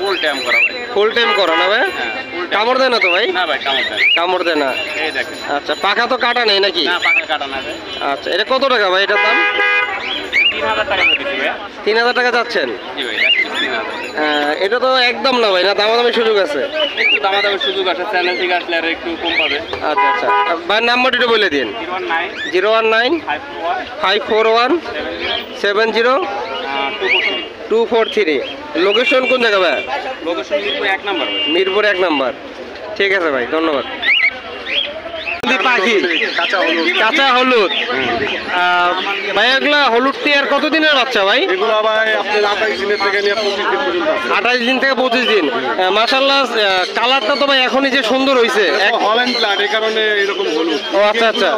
Full time করা ভাই। Full time করা না ভাই? কামড় দেয় না তো ভাই? না ভাই কামড় দেয় না। কামড় দেয় না, এই দেখেন। আচ্ছা পাখা তো কাটা নেই নাকি? না পাখা কাটা না ভাই। আচ্ছা এটা কত টাকা ভাই এটার দাম? 3000 টাকা দিচ্ছি ভাই। 3000 টাকা যাচ্ছেন? জি ভাই যাচ্ছি 3000। এটা তো একদম না ভাই, না দামাদামি সুযোগ আছে? একটু দামাদামি সুযোগ আছে, চ্যানেল থেকে আসলে আর একটু কম পাবে। আচ্ছা আচ্ছা ভাই নাম্বারটা বলে দিন। 019 541 541 70 243। লোকেশন কোন জায়গা ভাই? লোকেশন মিরপুর 1 নম্বর। ঠিক আছে ভাই ধন্যবাদ। পাখি কাঁচা হলুদ ভাই, এগুলা হলুদ টিয়ার কতদিনের বাচ্চা ভাই? 28 দিন থেকে 25 দিন। মাশাআল্লাহ কালারটা তো ভাই এখনই যে সুন্দর হয়েছে। আচ্ছা আচ্ছা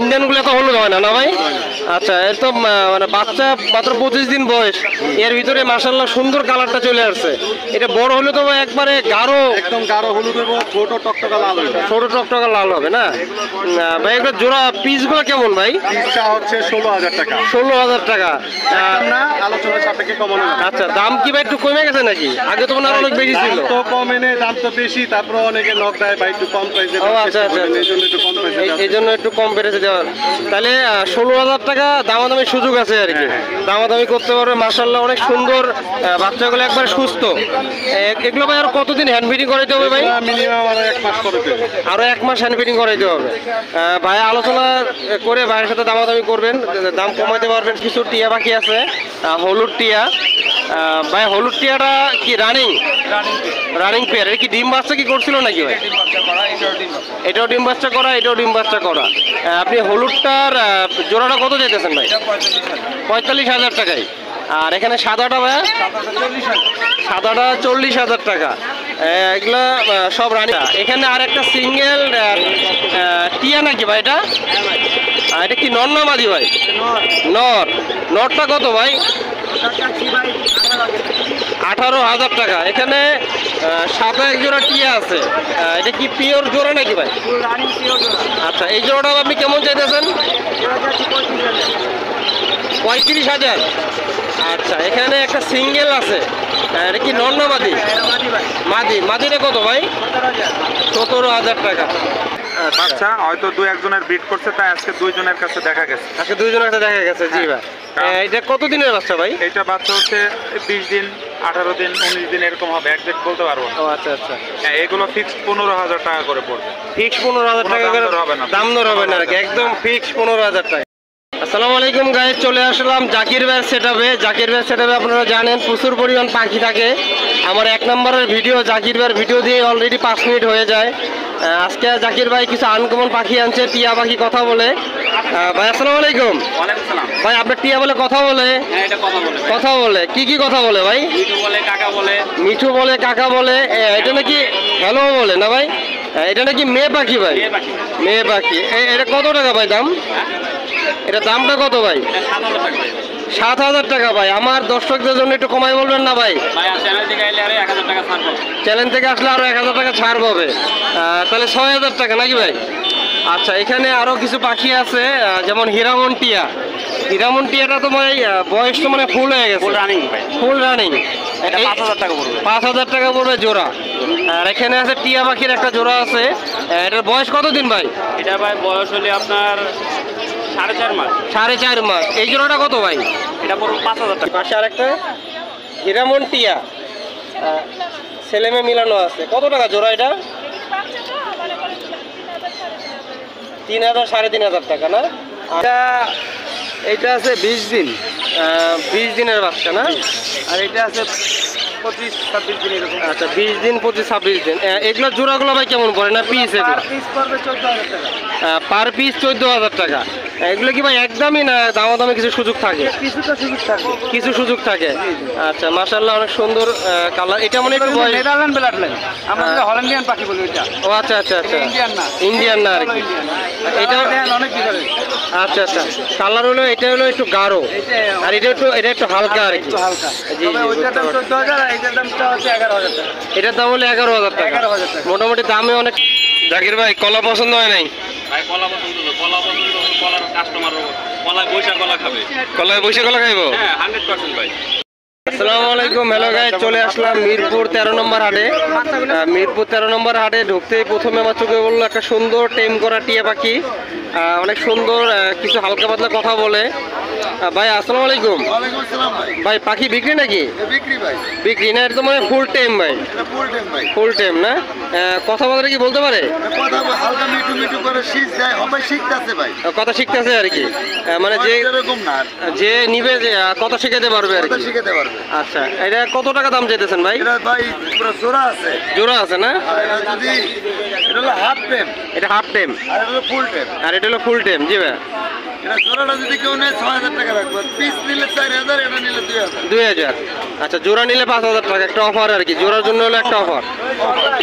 ইন্ডিয়ান গুলো তো হলুদ হয় না না ভাই? আচ্ছা এর তো মানে বাচ্চা মাত্র 25 দিন বয়স, এর ভিতরে মাশাআল্লাহ সুন্দর কালারটা চলে আসছে। এটা বড় হলে তো ভাই একবারে গাঢ়, একদম গাঢ় হলুদ এবং ছোট টকটকা লাল হয়ে যায়। ছোট টকটকা লাল হবে না ভাই? এগুলো জোড়া পিসগুলো কেমন ভাই? পিসটা হচ্ছে 16000 টাকা। 16000 টাকা না, আলোচনা সাপেক্ষে কমানো। আচ্ছা দাম কি ভাই একটু কমে গেছে নাকি? আগে তো মনে হয় অনেক বেশি ছিল। তো কমে নেই, দাম তো বেশি, তারপর অনেকে নক দেয় ভাই একটু কম প্রাইসে। আচ্ছা আচ্ছা এইজন্য একটু কম বেড়েছে দেওয়ার। তাহলে 16000 টাকা দামাদামি সুযোগ আছে আর কি, দামাদামি করতে পারবে। মাশাআল্লাহ অনেক সুন্দর বাচ্চাগুলো, একবার সুস্থ। এগুলো ভাই আর কতদিন হ্যান্ড ফিটিং করাইতে হবে ভাই? মিনিমাম আর 1 মাস করাইতে হবে। আর 1 মাস হ্যান্ড ফিটিং করাইতে হবে ভাই। আলোচনা করে ভাইয়ের সাথে দামাদামি করবেন, দাম কমাইতে পারবেন। কিছু টিয়া বাকি আছে হলুদ টিয়া ভাই। হলুদ টিয়াটা কি রানিং পেয়ার? এটা কি ডিম বাচ্চা কি করছিল নাকি ভাই? এটাও ডিম বাচ্চা করা, এটাও ডিম বাচ্চা করা। আপনি হলুদটার জোড়াটা কত চাইতেছেন ভাই? 45,000 টাকায়। আর এখানে সাদাটা ভাই? সাদাটা 40,000 টাকা। এগুলা সব রানি। এখানে আর একটা সিঙ্গেল টিয়া নাকি ভাই? এটা এটা কি নর না মাদি ভাই? নর। নরটা কত ভাই? 18,000 টাকা। এখানে সাদা এক জোড়া টিয়া আছে, এটা কি পিওর জোড়া নাকি ভাই? আচ্ছা এই জোড়াটা আপনি কেমন চাইতেছেন? 35,000। আচ্ছা এখানে একটা সিঙ্গেল আছে, এটা কি নর না মাদি? মাদি। মাদিটা কত ভাই? 17,000 টাকা। আচ্ছা হয়তো দুই একজনের বিট করছে, তাই আজকে দুইজনের কাছে দেখা গেছে। আজকে দুইজনের কাছে দেখা গেছে। জি ভাই। এটা কত দিনের বাচ্চা ভাই? এটা বাচ্চা হচ্ছে 20 দিন, 18 দিন, 19 দিন এরকম হবে, একজ্যাক্ট বলতে পারবো না। আচ্ছা আচ্ছা এগুলো ফিক্সড 15,000 টাকা করে পড়বে। ফিক্সড 15,000 টাকা করে হবে না, দাম দর হবে না আর কি, একদম ফিক্সড 15,000 টাকা। আসসালামু আলাইকুম গাইজ, চলে আসলাম জাকির ভাইয়ের সেটআপে। জাকির ভাইয়ের সেটআপে আপনারা জানেন প্রচুর পরিমাণ পাখি থাকে। আমার 1 নম্বরের ভিডিও জাকির ভাইয়ের ভিডিও দিয়ে অলরেডি 5 মিনিট হয়ে যায়। আজকে জাকির ভাই কিছু আনকমন পাখি আনছে, টিয়া পাখি কথা বলে। ভাই আসসালামু আলাইকুম। ওয়ালাইকুম সালাম। ভাই আপনার টিয়া বলে কথা বলে? হ্যাঁ এটা কথা বলে। কথা বলে কি কি কথা বলে ভাই? মিঠু বলে, কাকা বলে। মিঠু বলে, কাকা বলে। এটা নাকি হ্যালো বলে না ভাই? এটা নাকি মেয়ে পাখি ভাই? মেয়ে পাখি। এটা কত টাকা ভাই দাম? এটা দামটা কত ভাই? 7,000 টাকা ভাই। আমার দর্শকদের জন্য একটু কমাই বলবেন না ভাই? চ্যানেল থেকে আসলে আরো 1000 টাকা ছাড় পাবে, তাহলে 6,000 টাকা নাকি ভাই? আচ্ছা এখানে আরো কিছু পাখি আছে, যেমন হীরামন টিয়া। হীরামন টিয়াটা তো ভাই বয়স তো মানে ফুল হয়ে গেছে, ফুল রানিং। এটা 5,000 টাকা পড়বে। 5,000 টাকা পড়বে জোড়া। আর এখানে আছে টিয়া পাখির একটা জোড়া আছে, এটার বয়স কতদিন ভাই? এটা ভাই বয়স হলে আপনার 4.5 মাস। 4.5 মাস। এই জোড়াটা কত ভাই? এটা পড়বে 5,000 টাকা। পাশে আরেকটা হীরামন টিয়া, ছেলে মেয়ে মিলানো আছে। কত টাকা জোড়া এটা? 3,000 থেকে 3,500 টাকা না? এটা এটা আছে 20 দিন, 20 দিনের বাচ্চা না? আর এটা আছে 25-26 দিন এরকম। আচ্ছা 20 দিন, 25-26 দিন। এগুলো জোড়াগুলো ভাই কেমন পড়ে না পিস? এগুলো পার পিস 14,000 টাকা। এগুলো কি ভাই একদমই না দামাদামি কিছু সুযোগ থাকে? কিছু সুযোগ থাকে। আচ্ছা মাশাআল্লাহ অনেক সুন্দর কালার। এটা মনে একটু নেদারল্যান্ড ব্লাড লাইন, আমরা যেটা হল্যান্ডিয়ান পাখি বলি ওটা। ও আচ্ছা আচ্ছা আচ্ছা ইন্ডিয়ান না? ইন্ডিয়ান না আর কি, এটা অনেক ডিফারেন্ট। আচ্ছা আচ্ছা কালার হলো এটা হলো একটু গাঢ়, আর এটা একটু হালকা আর কি, একটু হালকা। জি জি ওইটার দাম 14,000, আর এটার দামটা হচ্ছে 11,000 টাকা। এটার দাম হলো 11,000 টাকা। মোটামুটি দামে অনেক। জাকির ভাই কলা পছন্দ হয় নাই? ভাই কলা পছন্দ হলো, কলা পছন্দ হলো, কলার কাস্টমার কলা বৈশা কলা খাবে। কলা বৈশা কলা খাইবো? হ্যাঁ 100% ভাই। আসসালামুয়ালাইকুম, হ্যালো গাই, চলে আসলাম মিরপুর ১৩ নম্বর হাটে। মিরপুর ১৩ নম্বর হাটে ঢুকতে প্রথমে আমার চোখে বললো একটা সুন্দর টেম করা টিয়া পাখি, অনেক সুন্দর, কিছু হালকা পাতলা কথা বলে। ভাই আসসালামু আলাইকুম। ভাই পাখি বিক্রি নাকি? বিক্রি না, এটা তো মানে ফুল টাইম। ভাই ফুল টাইম না, কথা বলতে কি বলতে পারে? কথা শিখতেছে আর কি, মানে যে নিবে কথা শিখাতে পারবে আর কি। আচ্ছা, এটা কত টাকা দাম চাইতেছেন ভাই? জোড়া আছে না, এটা হাফ টাইম আর এটা হলো ফুল টাইম। জি ভাই, আচ্ছা জোড়া নিলে ৫০০০ টাকা একটা অফার আর কি, জোড়ার জন্য হলো একটা অফার।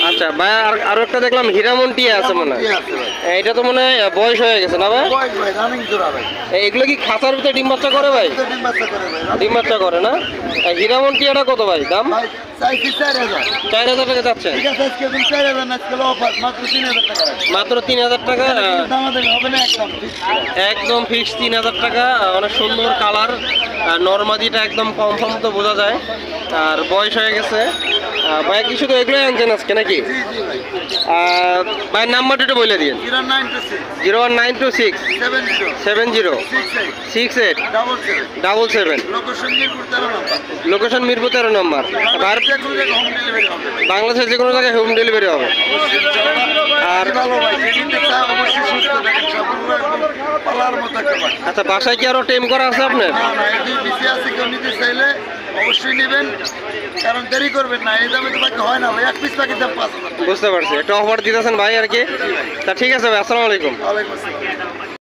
আচ্ছা ভাই, আর একটা দেখলাম হিরামন টিয়া আছে মনে হয়, এটা তো মনে হয় বয়স হয়ে গেছে না ভাই? এগুলো কি খাঁচার ভিতরে ডিম বাচ্চা করে ভাই? ডিম বাচ্চা করে না। হিরামন টিয়াটা কত ভাই দাম? ৪০০০ টাকা যাচ্ছে, মাত্র ৩০০০ টাকা একদম ফিক্স। ৩০০০ টাকা, অনেক সুন্দর কালার, নরমাদিটা একদম কনফার্ম তো বোঝা যায়, আর বয়স হয়ে গেছে। ভাই কিছু তো এগুলোই আনছেন আজকে নাকি? ভাই নাম্বারটা একটু বলে দিন। 01926706877। লোকেশন মিরপুর ১৩ নম্বর। বাংলাদেশের যে কোনো জায়গায় হোম ডেলিভারি হবে। আর আচ্ছা, বাসায় কি আরো টেম করা আছে আপনার? অবশ্যই নেবেন, কারণ দেরি করবেন না, এই দামে তো বাকি হয় না ভাই, এক পিস বাকি দাম ৫০০০। বুঝতে পারছি, একটা অফার দিতেছেন ভাই আর কি। তা ঠিক আছে ভাই, আসসালামু আলাইকুম। ওয়ালাইকুম আসসালাম।